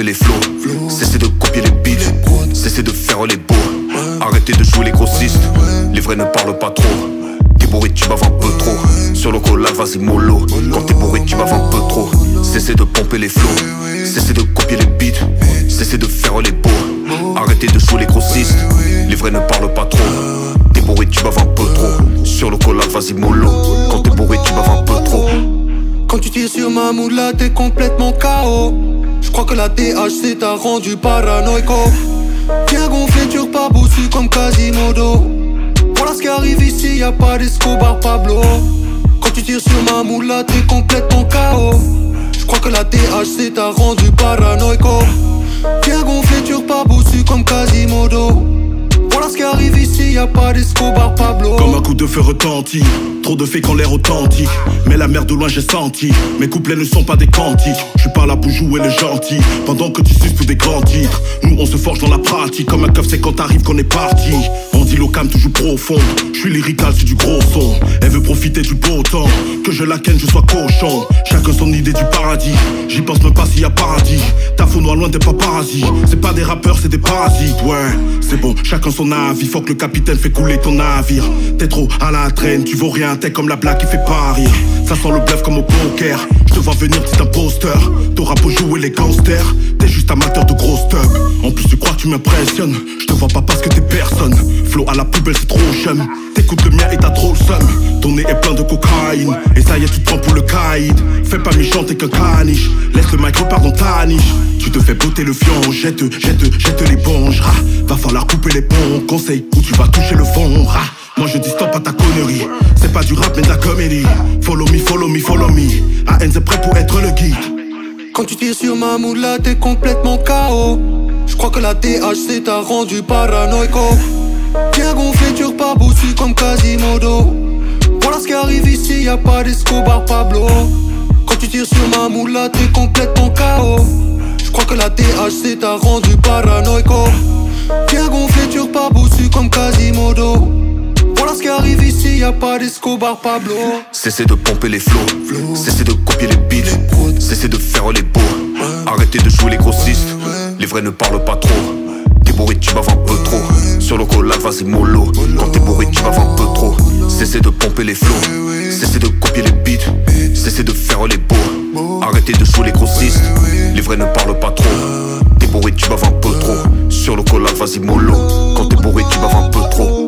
que les flots. Cessez de copier les beats, cessez de faire les beaux. Arrêtez de jouer les grossistes, les vrais ne parlent pas trop. T'es bourré, tu baves un peu trop. Sur le collage, vas-y mollo. Quand t'es bourré, tu baves un peu trop. Cessez de pomper les flots, cessez de copier les beats, cessez de faire les beaux. Arrêtez de jouer les grossistes, les vrais ne parlent pas trop. T'es bourré, tu baves un peu trop. Sur le collage, vas-y mollo. Quand t'es bourré, tu baves un peu trop. Quand tu tires sur ma moula, t'es complètement KO. Je crois que la THC t'a rendu paranoïco. Viens gonfler, tu repars bossu comme Quasimodo. Voilà ce qui arrive ici, y'a pas d'Escobar Pablo. Quand tu tires sur ma moula, t'es complètement KO. Je crois que la THC t'a rendu paranoïco. Viens gonfler, tu repars bossu comme Quasimodo. Voilà ce qui arrive ici, y'a pas d'Escobar Pablo. Comme un coup de feu retentit, trop de faits qu'en l'air authentique. Mais la mer de loin j'ai senti, mes couplets ne sont pas des cantiques. Je suis pas là pour jouer le gentil, pendant que tu suces tous des grands titres. Nous on se forge dans la pratique, comme un coffre c'est quand t'arrives qu'on est parti. On dit locam toujours profond, je suis lyrical c'est du gros son. Elle veut profiter du beau temps, que je la ken je sois cochon. Chacun son idée du paradis, j'y pense même pas s'il y a paradis. Ta faux noir loin t'es pas parasite, c'est pas des rappeurs c'est des parasites. Ouais, c'est bon, chacun son avis, faut que le capitaine fait couler ton navire. T'es trop à la traîne, tu vaux rien. T'es comme la blague qui fait pas rire. Ça sent le bluff comme au poker. Je te vois venir petit imposteur. T'auras beau jouer les gangsters, t'es juste amateur de gros stuff. En plus tu crois que tu m'impressionnes, je te vois pas parce que t'es personne. Flow à la poubelle c'est trop chum. T'écoutes le mien et t'as trop le seum. Ton nez est plein de cocaïne, et ça y est tu te prends pour le caïd. Fais pas méchant t'es qu'un caniche, laisse le mic repart dans ta niche. Tu te fais botter le fion, jette l'éponge. Va falloir couper les ponts, conseil où tu vas toucher le fond. Moi je dis stop à ta connerie, c'est pas du rap mais de la comédie. Follow me, follow me, follow me. A.N.Z prêt pour être le guide. Quand tu tires sur ma moula t'es complètement KO. Je crois que la THC t'a rendu paranoïco. Viens gonfler, tu repars bossu comme Quasimodo. Voilà ce qui arrive ici, y'a pas d'Escobar Pablo. Quand tu tires sur ma moula t'es complètement KO. Je crois que la THC t'a rendu paranoïco. Viens gonfler, tu repars bossu comme Quasimodo. Voilà ce qui arrive ici, y'a pas d'Escobar Pablo. Cessez de pomper les flots, cessez de copier les beats, cessez de faire les beaux. Arrêtez de jouer les grossistes, les vrais ne parlent pas trop. T'es bourré, tu baves un peu trop. Sur le collage, vas-y mollo. Quand t'es bourré, tu baves un peu trop. Cessez de pomper les flots, cessez de copier les beats, cessez de faire les beaux. Arrêtez de jouer les grossistes, les vrais ne parlent pas trop. T'es bourré, tu baves un peu trop. Sur le collage, vas-y mollo. Quand t'es bourré, tu baves un peu trop.